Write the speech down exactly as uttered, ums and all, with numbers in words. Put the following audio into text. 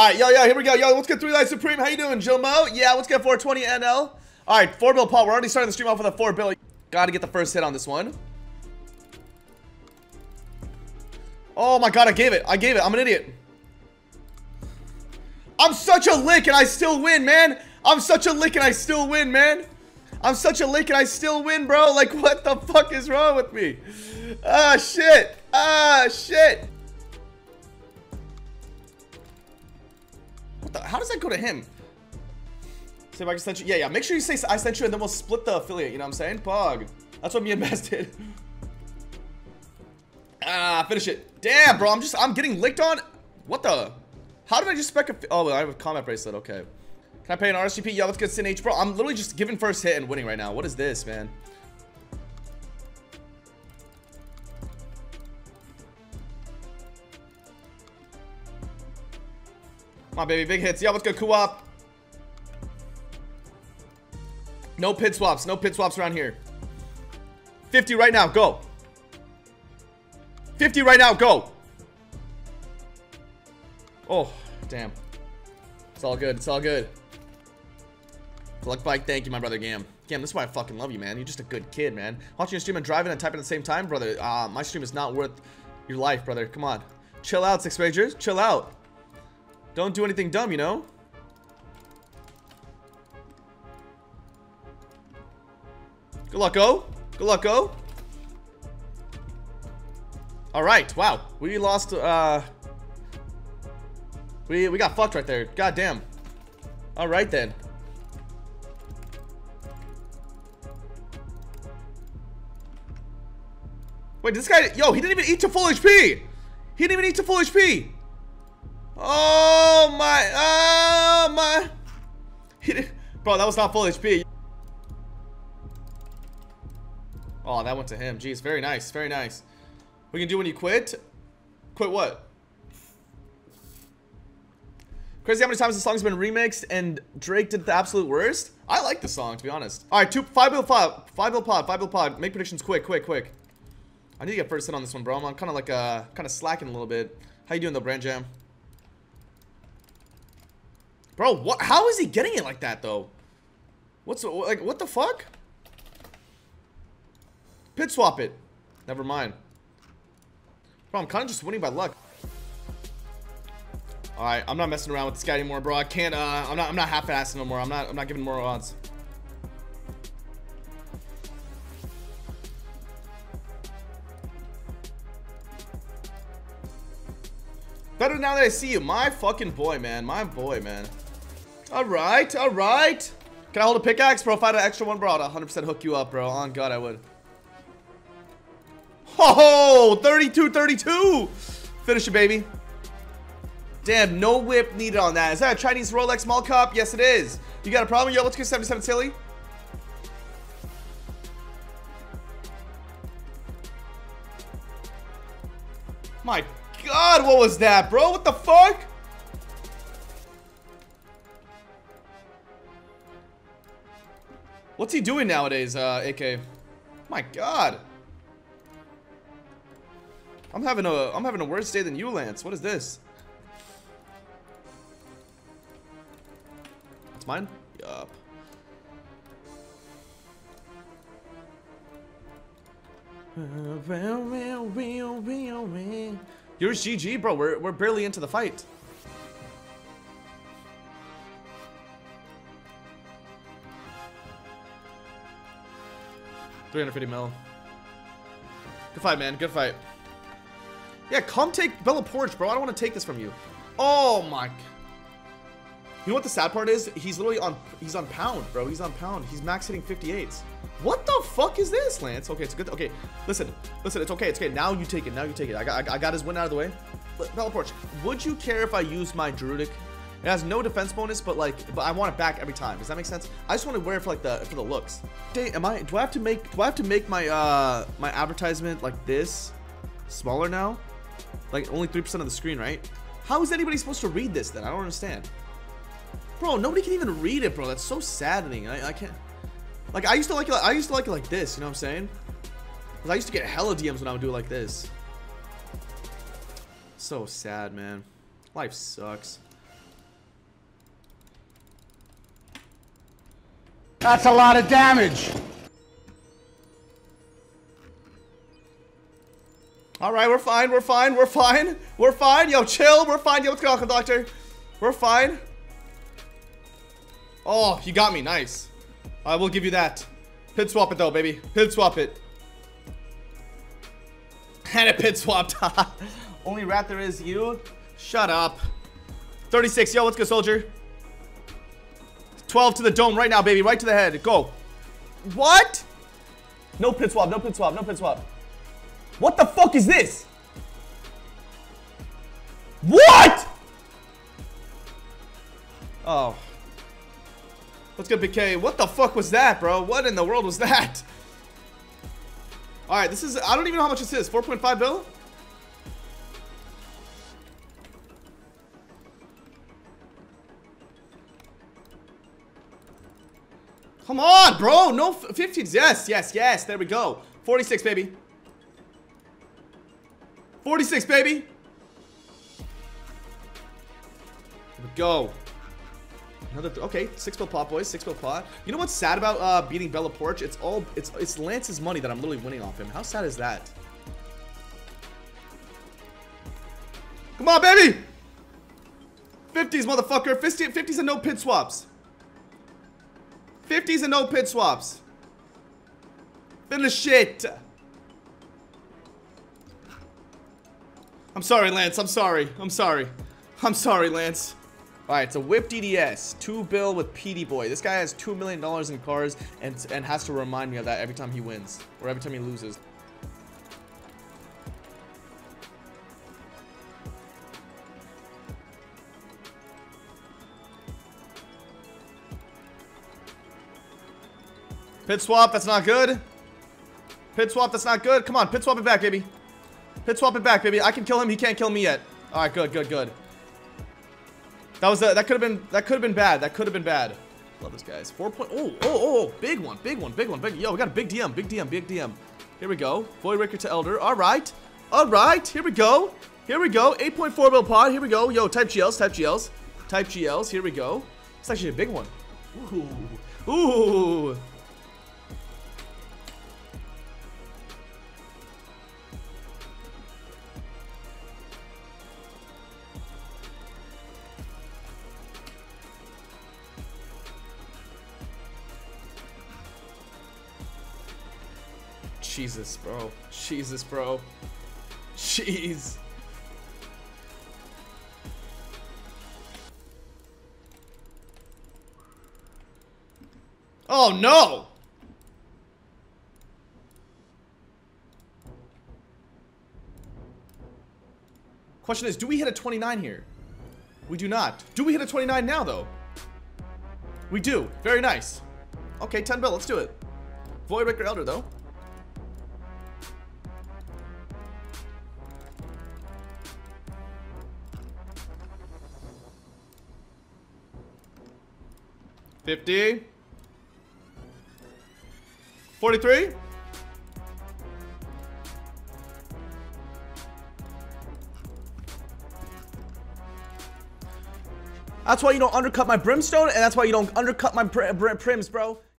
All right, yo, yo, here we go. Yo, what's good, Three Light Supreme? How you doing, Joe Mo? Yeah, what's good, four twenty N L? All right, four bill Paul. We're already starting the stream off with a four bill. Got to get the first hit on this one. Oh, my God, I gave it. I gave it. I'm an idiot. I'm such a lick, and I still win, man. I'm such a lick, and I still win, man. I'm such a lick, and I still win, bro. Like, what the fuck is wrong with me? Ah, shit. Ah, shit. What the? How does that go to him? See if I can send you. Yeah, yeah. Make sure you say I sent you, and then we'll split the affiliate. You know what I'm saying? Pog. That's what me and Maz did. Ah, finish it. Damn, bro. I'm just, I'm getting licked on. What the? How did I just spec a, oh, I have a combat bracelet. Okay. Can I pay an R S V P? Yo, let's get Sin H, bro. I'm literally just giving first hit and winning right now. What is this, man? Come on, baby. Big hits. Yo, let's go co-op. No pit swaps. No pit swaps around here. fifty right now. Go. fifty right now, go! Oh, damn. It's all good, it's all good. Luck Bike, thank you, my brother Gam. Gam, this is why I fucking love you, man. You're just a good kid, man. Watching your stream and driving and typing at the same time, brother. Uh, my stream is not worth your life, brother. Come on. Chill out, Six Ragers. Chill out. Don't do anything dumb, you know? Good luck, go. Good luck, go. All right, wow, we lost, uh, we, we got fucked right there, god damn. All right then. Wait, this guy, yo, he didn't even eat to full H P. He didn't even eat to full H P. Oh my, oh my. He didn't, bro, that was not full H P. Oh, that went to him, jeez, very nice, very nice. We can do when you quit? Quit what? Crazy how many times this song's been remixed and Drake did the absolute worst? I like this song, to be honest. Alright, two five bill pod, five bill pod, five bill pod. Make predictions quick, quick, quick. I need to get first hit on this one, bro. I'm kinda like uh kinda slacking a little bit. How you doing though, Brand Jam? Bro, what how is he getting it like that though? What's like what the fuck? Pit swap it. Never mind. Bro, I'm kind of just winning by luck. All right, I'm not messing around with this guy anymore, bro. I can't. Uh, I'm not. I'm not half-assing no more. I'm not. I'm not giving more odds. Better now that I see you, my fucking boy, man. My boy, man. All right, all right. Can I hold a pickaxe, bro? If I had an extra one, bro, I'd one hundred percent hook you up, bro. On God, I would. Oh, thirty-two thirty-two. Finish it, baby. Damn, no whip needed on that. Is that a Chinese Rolex Mall Cop? Yes, it is. You got a problem? Yo, let's get seventy-seven Silly. My God, what was that, bro? What the fuck? What's he doing nowadays, uh, A K? My God. I'm having a I'm having a worse day than you, Lance. What is this? That's mine? Yup. You're G G, bro. We're we're barely into the fight. three hundred fifty mil. Good fight, man. Good fight. Yeah, come take Bella Porch, bro. I don't want to take this from you. Oh my! You know what the sad part is? He's literally on—he's on pound, bro. He's on pound. He's max hitting fifty-eights. What the fuck is this, Lance? Okay, it's good. Okay, listen, listen. It's okay. It's okay. Now you take it. Now you take it. I got—I got his win out of the way. Bella Porch, would you care if I use my Druidic? It has no defense bonus, but like, but I want it back every time. Does that make sense? I just want to wear it for like the for the looks. Dang, am I? Do I have to make? Do I have to make my uh my advertisement like this smaller now? Like, only three percent of the screen, right? How is anybody supposed to read this, then? I don't understand. Bro, nobody can even read it, bro. That's so saddening. I, I can't... Like, I used to like it, I used to like it like this, you know what I'm saying? Because I used to get hella D Ms when I would do it like this. So sad, man. Life sucks. That's a lot of damage. All right, we're fine, we're fine, we're fine, we're fine. Yo, chill, we're fine. Yo, what's going on, Doctor? We're fine. Oh, you got me, nice. I will give you that. Pit swap it though, baby. Pit swap it. And it pit swapped. Only rat there is you. Shut up. thirty-six, yo, what's good, soldier? twelve to the dome right now, baby. Right to the head. Go. What? No pit swap, no pit swap, no pit swap. What the fuck is this? What? Oh. What's good, B K? What the fuck was that, bro? What in the world was that? Alright, this is... I don't even know how much this is. four point five bill? Come on, bro! No... fifteens. Yes, yes, yes. There we go. forty-six, baby. forty-six, baby. Here we go. Another th okay, six bill pot, boys. Six bill pot. You know what's sad about uh, beating Bella Porch? It's all it's it's Lance's money that I'm literally winning off him. How sad is that? Come on, baby. fifties, motherfucker. fifties and no pit swaps. fifties and no pit swaps. Finish it. I'm sorry, Lance. I'm sorry. I'm sorry. I'm sorry, Lance. Alright, it's a whip D D S. Two bill with P D Boy. This guy has two million dollars in cars and, and has to remind me of that every time he wins. Or every time he loses. Pit swap, that's not good. Pit swap, that's not good. Come on, pit swap it back, baby. Pit swap it back, baby. I can kill him. He can't kill me yet. All right, good, good, good. That was the, that could have been that could have been bad. That could have been bad. Love this guys. Four point. Oh, oh, oh, big one, big one, big one, big. Yo, we got a big D M, big D M, big D M. Here we go. Void Raker to Elder. All right, all right. Here we go. Here we go. eight point four bill pod. Here we go. Yo, type G Ls, type G Ls, type G Ls. Here we go. It's actually a big one. Ooh, ooh. Jesus, bro. Jesus, bro. Jeez. Oh, no! Question is, do we hit a twenty-nine here? We do not. Do we hit a twenty-nine now, though? We do. Very nice. Okay, ten bill. Let's do it. Void Raker Elder, though. fifty. forty-three. That's why you don't undercut my brimstone, and that's why you don't undercut my pr pr prims, bro.